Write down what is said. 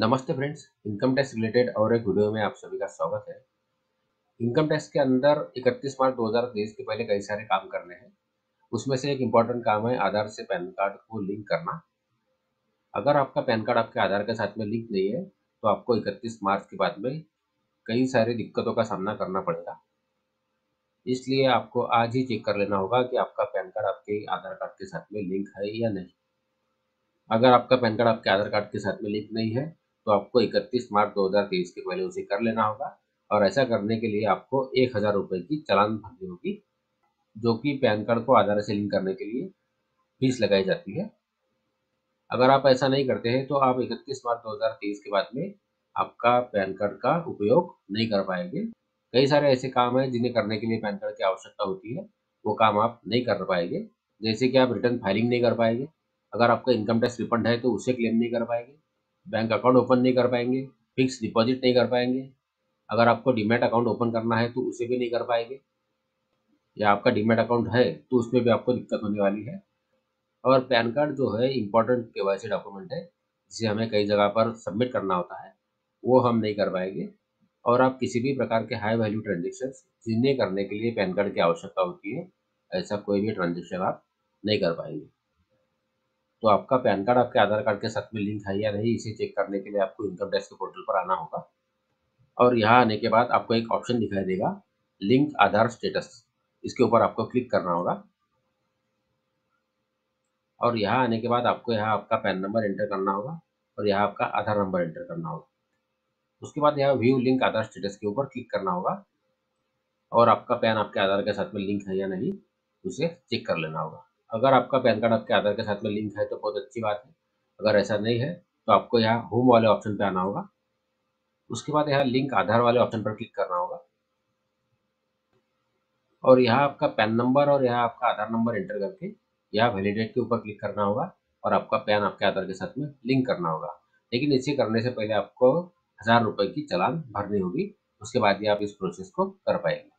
नमस्ते friends, income tax related और एक वीडियो में आप सभी का स्वागत है। इनकम टैक्स के अंदर 31 मार्च 2023 के पहले कई सारे काम करने हैं। उसमें से एक इम्पॉर्टेंट काम है आधार से पैन कार्ड को लिंक करना। अगर आपका पैन कार्ड आपके आधार के साथ में लिंक नहीं है तो आपको 31 मार्च के बाद में कई सारी दिक्कतों का सामना करना पड़ेगा। इसलिए आपको आज ही चेक कर लेना होगा कि आपका पैन कार्ड आपके आधार कार्ड के साथ में लिंक है या नहीं। अगर आपका पैन कार्ड आपके आधार कार्ड के साथ में लिंक नहीं है तो आपको 31 मार्च 2023 के पहले उसे कर लेना होगा और ऐसा करने के लिए आपको 1000 रुपये की चालान भरनी होगी, जो कि पैन कार्ड को आधार से लिंक करने के लिए फीस लगाई जाती है। अगर आप ऐसा नहीं करते हैं तो आप 31 मार्च 2023 के बाद में आपका पैन कार्ड का उपयोग नहीं कर पाएंगे। कई सारे ऐसे काम हैं जिन्हें करने के लिए पैन कार्ड की आवश्यकता होती है, वो काम आप नहीं कर पाएंगे। जैसे कि आप रिटर्न फाइलिंग नहीं कर पाएंगे, अगर आपका इनकम टैक्स रिफंड है तो उसे क्लेम नहीं कर पाएंगे, बैंक अकाउंट ओपन नहीं कर पाएंगे, फिक्स डिपॉजिट नहीं कर पाएंगे। अगर आपको डीमैट अकाउंट ओपन करना है तो उसे भी नहीं कर पाएंगे, या आपका डीमैट अकाउंट है तो उसमें भी आपको दिक्कत होने वाली है। और पैन कार्ड जो है इम्पोर्टेंट KYC डॉक्यूमेंट है, जिसे हमें कई जगह पर सबमिट करना होता है, वो हम नहीं कर पाएंगे। और आप किसी भी प्रकार के हाई वैल्यू ट्रांजेक्शन जिन्हें करने के लिए पैन कार्ड की आवश्यकता होती है, ऐसा कोई भी ट्रांजेक्शन आप नहीं कर पाएंगे। तो आपका पैन कार्ड आपके आधार कार्ड के साथ में लिंक है या नहीं, इसे चेक करने के लिए आपको इनकम टैक्स के पोर्टल पर आना होगा। और यहाँ आने के बाद आपको एक ऑप्शन दिखाई देगा, लिंक आधार स्टेटस, इसके ऊपर आपको क्लिक करना होगा। और यहाँ आने के बाद आपको यहाँ आपका पैन नंबर एंटर करना होगा और यहाँ आपका आधार नंबर एंटर करना होगा। उसके बाद यहाँ व्यू लिंक आधार स्टेटस के ऊपर क्लिक करना होगा और आपका पैन आपके आधार के साथ में लिंक है या नहीं उसे चेक कर लेना होगा। अगर आपका पैन कार्ड आपके आधार के साथ में लिंक है तो बहुत अच्छी बात है, अगर ऐसा नहीं है तो आपको यहाँ होम वाले ऑप्शन पे आना होगा। उसके बाद यहाँ लिंक आधार वाले ऑप्शन पर क्लिक करना होगा और यहाँ आपका पैन नंबर और यहाँ आपका आधार नंबर एंटर करके यहाँ वैलिडेट के ऊपर क्लिक करना होगा और आपका पैन आपके आधार के साथ में लिंक करना होगा। लेकिन इसे करने से पहले आपको 1000 रुपये की चालान भरनी होगी, उसके बाद ये आप इस प्रोसेस को कर पाएंगे।